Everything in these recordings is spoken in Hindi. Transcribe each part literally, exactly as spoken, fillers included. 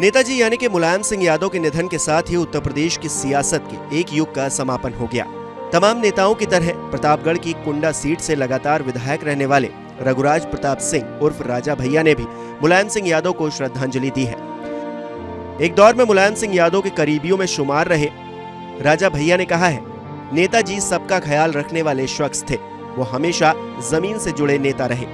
नेताजी यानी कि मुलायम सिंह यादव के निधन के साथ ही उत्तर प्रदेश की सियासत के एक युग का समापन हो गया। तमाम नेताओं की तरह प्रतापगढ़ की कुंडा सीट से लगातार विधायक रहने वाले रघुराज प्रताप सिंह उर्फ राजा भैया ने भी मुलायम सिंह यादव को श्रद्धांजलि दी है। एक दौर में मुलायम सिंह यादव के करीबियों में शुमार रहे राजा भैया ने कहा है, नेताजी सबका ख्याल रखने वाले शख्स थे, वो हमेशा जमीन से जुड़े नेता रहे।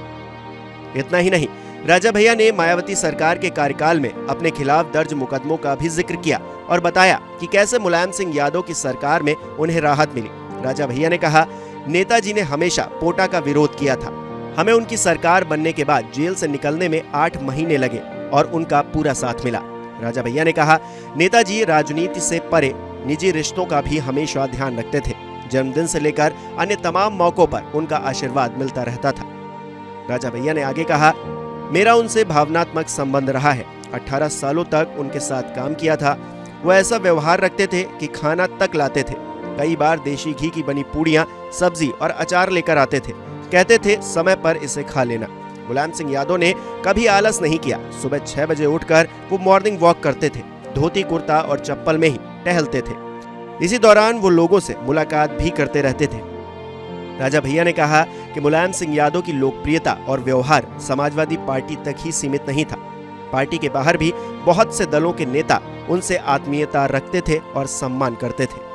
इतना ही नहीं, राजा भैया ने मायावती सरकार के कार्यकाल में अपने खिलाफ दर्ज मुकदमों का भी जिक्र किया और बताया कि कैसे मुलायम सिंह यादव की सरकार में उन्हें राहत मिली। राजा भैया ने कहा, नेताजी ने हमेशा पोटा का विरोध किया था। हमें उनकी सरकार बनने के बाद जेल से निकलने में आठ महीने लगे और उनका पूरा साथ मिला। राजा भैया ने कहा, नेताजी राजनीति से परे निजी रिश्तों का भी हमेशा ध्यान रखते थे। जन्मदिन से लेकर अन्य तमाम मौकों पर उनका आशीर्वाद मिलता रहता था। राजा भैया ने आगे कहा, मेरा उनसे भावनात्मक संबंध रहा है। अठारह सालों तक उनके साथ काम किया था। वह ऐसा व्यवहार रखते थे कि खाना तक लाते थे। कई बार देशी घी की बनी पूड़ियाँ, सब्जी और अचार लेकर आते थे। कहते थे, समय पर इसे खा लेना। मुलायम सिंह यादव ने कभी आलस नहीं किया। सुबह छह बजे उठकर वो मॉर्निंग वॉक करते थे। धोती कुर्ता और चप्पल में ही टहलते थे। इसी दौरान वो लोगों से मुलाकात भी करते रहते थे। राजा भैया ने कहा कि मुलायम सिंह यादव की लोकप्रियता और व्यवहार समाजवादी पार्टी तक ही सीमित नहीं था। पार्टी के बाहर भी बहुत से दलों के नेता उनसे आत्मीयता रखते थे और सम्मान करते थे।